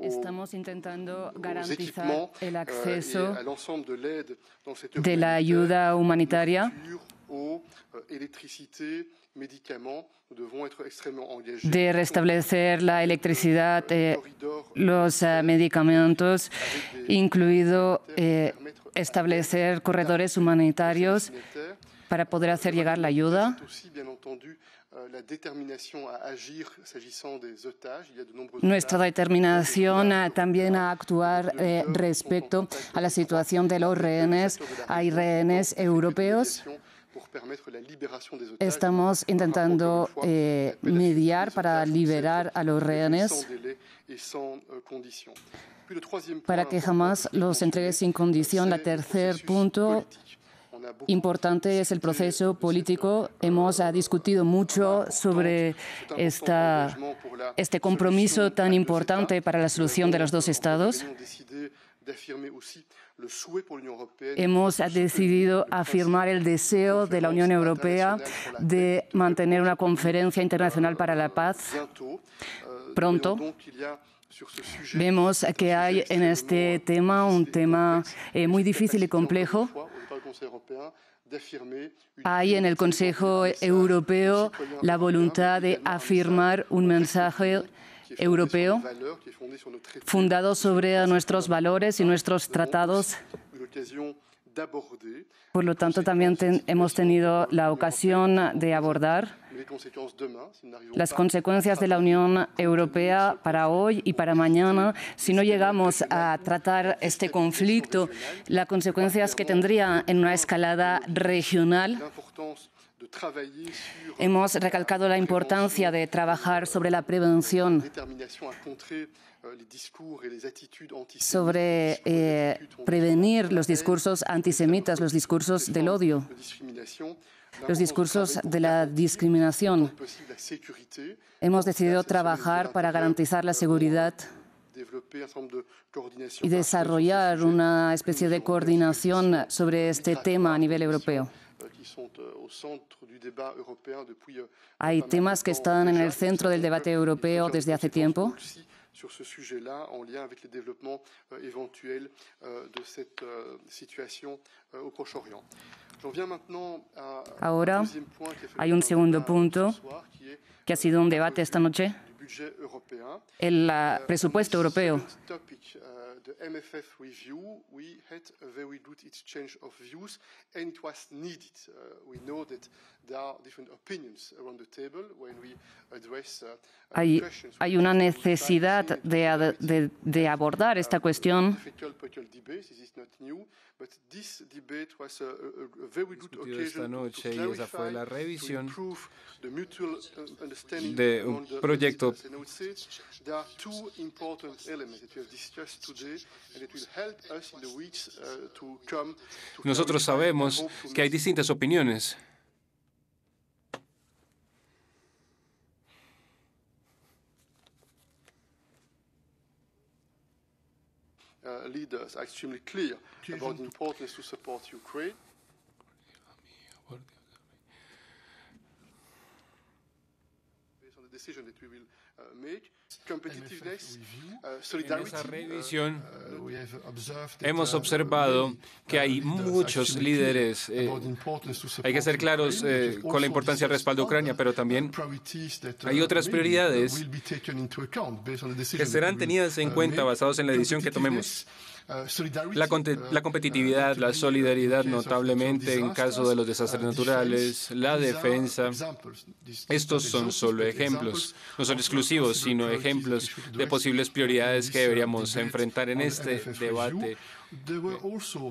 Estamos intentando garantizar el acceso de la ayuda humanitaria. De restablecer la electricidad, los medicamentos, incluido establecer corredores humanitarios para poder hacer llegar la ayuda. Nuestra determinación también a actuar respecto a la situación de los rehenes. Hay rehenes europeos. Estamos intentando mediar para liberar a los rehenes, para que Hamás los entregue sin condición. El tercer punto importante es el proceso político. Hemos discutido mucho sobre este compromiso tan importante para la solución de los dos Estados. Hemos decidido afirmar el deseo de la Unión Europea de mantener una conferencia internacional para la paz pronto. Vemos que hay en este tema un tema muy difícil y complejo. Hay en el Consejo Europeo la voluntad de afirmar un mensaje europeo fundado sobre nuestros valores y nuestros tratados. Por lo tanto, también hemos tenido la ocasión de abordar las consecuencias de la Unión Europea para hoy y para mañana. Si no llegamos a tratar este conflicto, las consecuencias que tendría en una escalada regional. Hemos recalcado la importancia de trabajar sobre la prevención, sobre prevenir los discursos antisemitas, los discursos del odio, los discursos de la discriminación. Hemos decidido trabajar para garantizar la seguridad y desarrollar una especie de coordinación sobre este tema a nivel europeo. Hay temas que están en el centro del debate europeo desde hace tiempo. Ahora hay un segundo punto que ha sido un debate esta noche, el presupuesto europeo. Hay una necesidad de abordar esta cuestión. Esta noche, y esa fue la revisión de un proyecto. Nosotros sabemos que hay distintas opiniones. En esa revisión hemos observado que hay muchos líderes. Hay que ser claros con la importancia del respaldo a Ucrania, pero también hay otras prioridades que serán tenidas en cuenta basados en la decisión que tomemos. La competitividad, la solidaridad notablemente en caso de los desastres naturales, la defensa. Estos son solo ejemplos, no son exclusivos, sino ejemplos de posibles prioridades que deberíamos enfrentar en este debate.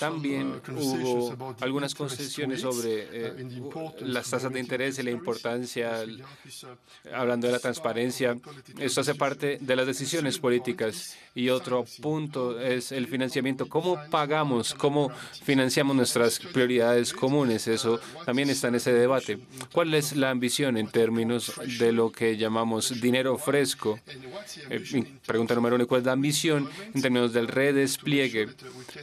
También hubo algunas concesiones sobre las tasas de interés y la importancia, hablando de la transparencia. Esto hace parte de las decisiones políticas. Y otro punto es el financiamiento. ¿Cómo pagamos? ¿Cómo financiamos nuestras prioridades comunes? Eso también está en ese debate. ¿Cuál es la ambición en términos de lo que llamamos dinero fresco? Pregunta número uno, ¿cuál es la ambición en términos del redespliegue?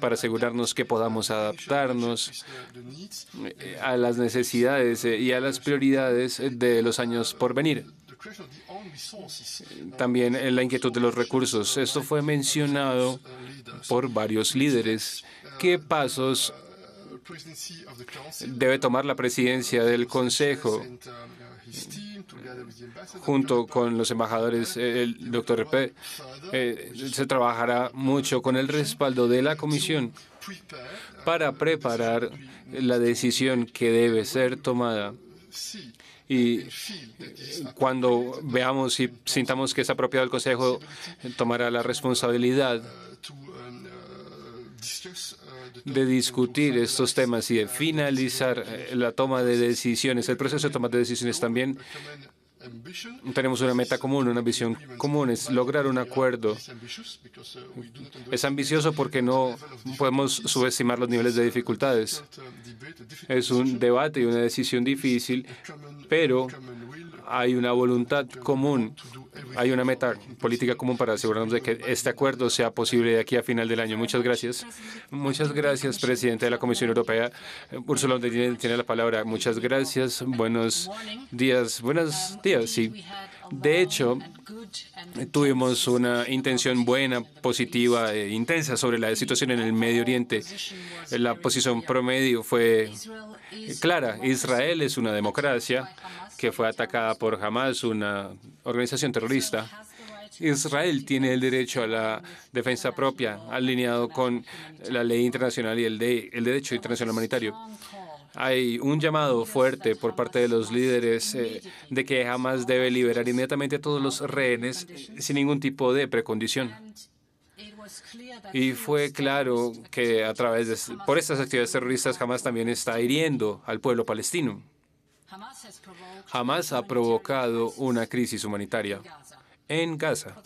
Para asegurarnos que podamos adaptarnos a las necesidades y a las prioridades de los años por venir. También la inquietud de los recursos. Esto fue mencionado por varios líderes. ¿Qué pasos debe tomar la presidencia del Consejo junto con los embajadores? El doctor Repe se trabajará mucho con el respaldo de la Comisión para preparar la decisión que debe ser tomada. Y cuando veamos y sintamos que es apropiado, el Consejo tomará la responsabilidad de discutir estos temas y de finalizar la toma de decisiones, el proceso de toma de decisiones. También tenemos una meta común, una visión común, es lograr un acuerdo. Es ambicioso porque no podemos subestimar los niveles de dificultades. Es un debate y una decisión difícil, pero hay una voluntad común, hay una meta política común para asegurarnos de que este acuerdo sea posible de aquí a final del año. Muchas gracias. Muchas gracias, presidente de la Comisión Europea. Ursula von der Leyen tiene la palabra. Muchas gracias. Buenos días. Buenos días, sí. De hecho, tuvimos una intención buena, positiva e intensa sobre la situación en el Medio Oriente. La posición promedio fue clara. Israel es una democracia que fue atacada por Hamás, una organización terrorista. Israel tiene el derecho a la defensa propia, alineado con la ley internacional y el derecho internacional humanitario. Hay un llamado fuerte por parte de los líderes de que Hamás debe liberar inmediatamente a todos los rehenes sin ningún tipo de precondición. Y fue claro que a través de por estas actividades terroristas Hamás también está hiriendo al pueblo palestino. Hamás ha provocado una crisis humanitaria en Gaza.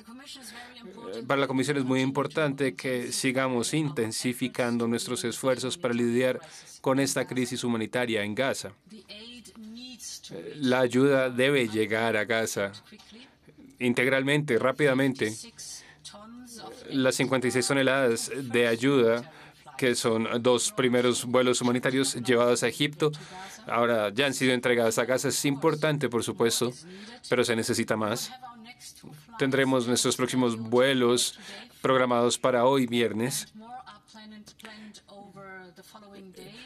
Para la Comisión es muy importante que sigamos intensificando nuestros esfuerzos para lidiar con esta crisis humanitaria en Gaza. La ayuda debe llegar a Gaza integralmente, rápidamente. Las 56 toneladas de ayuda, que son 2 primeros vuelos humanitarios llevados a Egipto, ahora ya han sido entregadas a Gaza. Es importante, por supuesto, pero se necesita más. Tendremos nuestros próximos vuelos programados para hoy, viernes.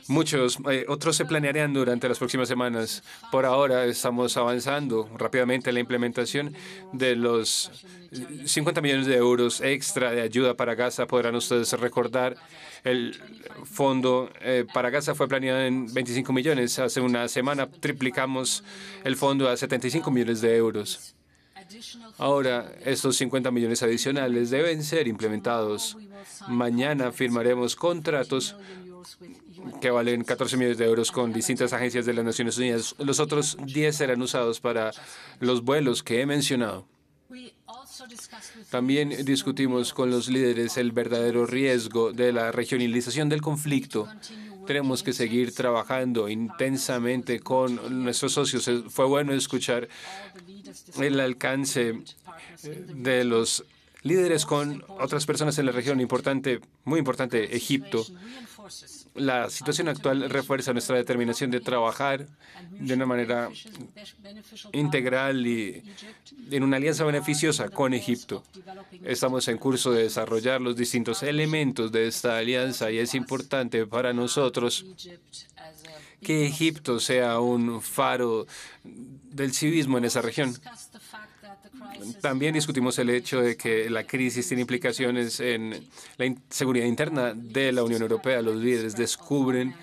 Muchos otros se planearán durante las próximas semanas. Por ahora estamos avanzando rápidamente en la implementación de los 50 millones de euros extra de ayuda para Gaza. Podrán ustedes recordar, el fondo para Gaza fue planeado en 25 millones. Hace una semana triplicamos el fondo a 75 millones de euros. Ahora, estos 50 millones adicionales deben ser implementados. Mañana firmaremos contratos que valen 14 millones de euros con distintas agencias de las Naciones Unidas. Los otros 10 serán usados para los vuelos que he mencionado. También discutimos con los líderes el verdadero riesgo de la regionalización del conflicto. Tenemos que seguir trabajando intensamente con nuestros socios. Fue bueno escuchar el alcance de los líderes con otras personas en la región. Importante, muy importante, Egipto. La situación actual refuerza nuestra determinación de trabajar de una manera integral y en una alianza beneficiosa con Egipto. Estamos en curso de desarrollar los distintos elementos de esta alianza y es importante para nosotros que Egipto sea un faro del civismo en esa región. También discutimos el hecho de que la crisis tiene implicaciones en la seguridad interna de la Unión Europea. Los líderes descubren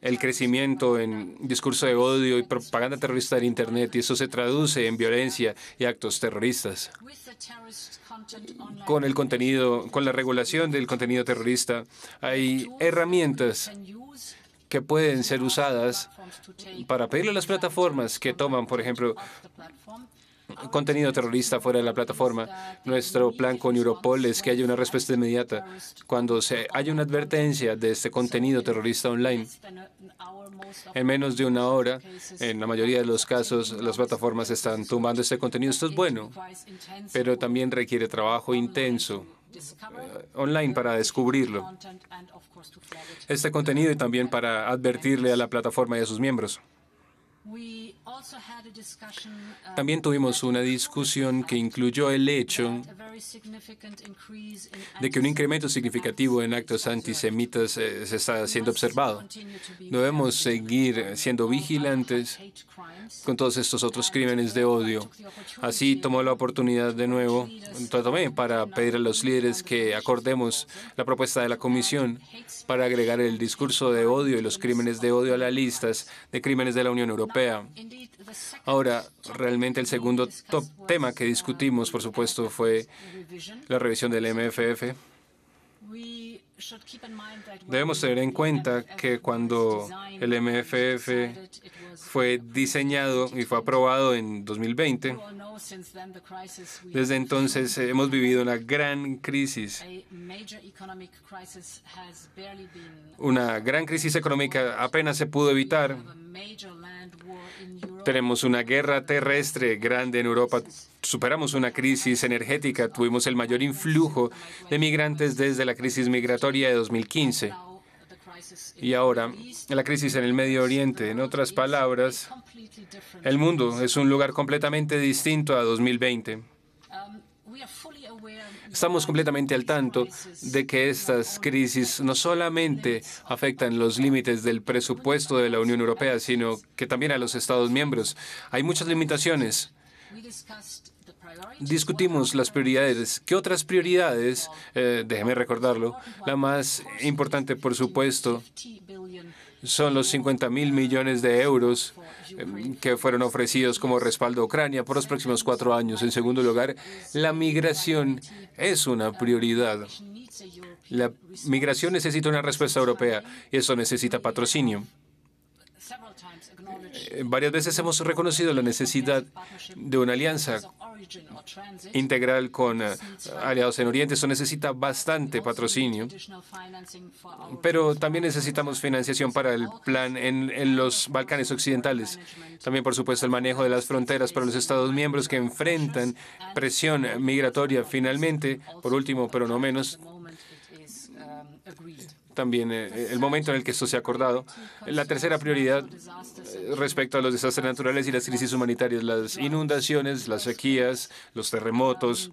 el crecimiento en discurso de odio y propaganda terrorista en Internet, y eso se traduce en violencia y actos terroristas. Con la regulación del contenido terrorista, hay herramientas que pueden ser usadas para pedirle a las plataformas que toman, por ejemplo, contenido terrorista fuera de la plataforma. Nuestro plan con Europol es que haya una respuesta inmediata cuando haya una advertencia de este contenido terrorista online. En menos de una hora, en la mayoría de los casos, las plataformas están tumbando este contenido. Esto es bueno, pero también requiere trabajo intenso online para descubrirlo, este contenido, y también para advertirle a la plataforma y a sus miembros. También tuvimos una discusión que incluyó el hecho de que un incremento significativo en actos antisemitas se está siendo observado. Debemos seguir siendo vigilantes con todos estos otros crímenes de odio. Así tomó la oportunidad de nuevo, para pedir a los líderes que acordemos la propuesta de la Comisión para agregar el discurso de odio y los crímenes de odio a las listas de crímenes de la Unión Europea. Ahora, realmente el segundo tema que discutimos, por supuesto, fue la revisión del MFF. Debemos tener en cuenta que cuando el MFF fue diseñado y fue aprobado en 2020, desde entonces hemos vivido una gran crisis. Una gran crisis económica apenas se pudo evitar. Tenemos una guerra terrestre grande en Europa. Superamos una crisis energética. Tuvimos el mayor influjo de migrantes desde la crisis migratoria de 2015. Y ahora, la crisis en el Medio Oriente. En otras palabras, el mundo es un lugar completamente distinto a 2020. Estamos completamente al tanto de que estas crisis no solamente afectan los límites del presupuesto de la Unión Europea, sino que también a los Estados miembros. Hay muchas limitaciones. Discutimos las prioridades. ¿Qué otras prioridades? Déjeme recordarlo. La más importante, por supuesto, son los 50.000 millones de euros que fueron ofrecidos como respaldo a Ucrania por los próximos 4 años. En segundo lugar, la migración es una prioridad. La migración necesita una respuesta europea y eso necesita patrocinio. Varias veces hemos reconocido la necesidad de una alianza integral con aliados en Oriente. Eso necesita bastante patrocinio, pero también necesitamos financiación para el plan en los Balcanes occidentales. También, por supuesto, el manejo de las fronteras para los Estados miembros que enfrentan presión migratoria. Finalmente, por último, pero no menos, también el momento en el que esto se ha acordado. La tercera prioridad respecto a los desastres naturales y las crisis humanitarias, las inundaciones, las sequías, los terremotos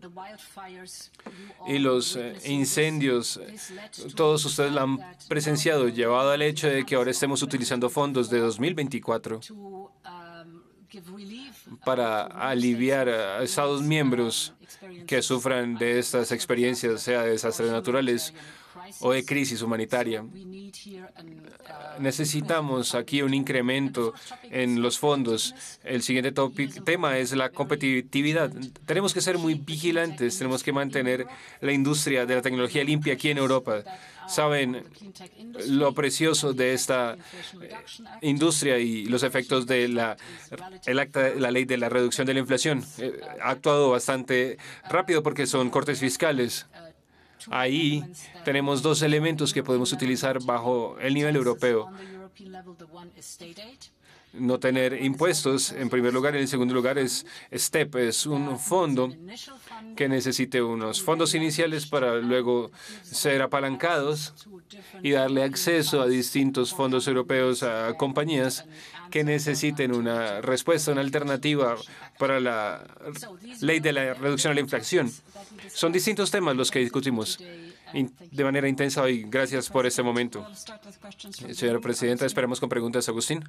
y los incendios. Todos ustedes la han presenciado, llevado al hecho de que ahora estemos utilizando fondos de 2024 para aliviar a Estados miembros que sufran de estas experiencias, sea de desastres naturales o de crisis humanitaria. Necesitamos aquí un incremento en los fondos. El siguiente tema es la competitividad. Tenemos que ser muy vigilantes, tenemos que mantener la industria de la tecnología limpia aquí en Europa. Saben lo precioso de esta industria y los efectos de la ley de la reducción de la inflación. Ha actuado bastante rápido porque son cortes fiscales. Ahí tenemos dos elementos que podemos utilizar bajo el nivel europeo. No tener impuestos, en primer lugar, y en segundo lugar es STEP, es un fondo que necesite unos fondos iniciales para luego ser apalancados y darle acceso a distintos fondos europeos a compañías que necesiten una respuesta, una alternativa para la ley de la reducción de la inflación. Son distintos temas los que discutimos de manera intensa hoy. Gracias por este momento. Señora Presidenta, esperamos con preguntas. Agustín.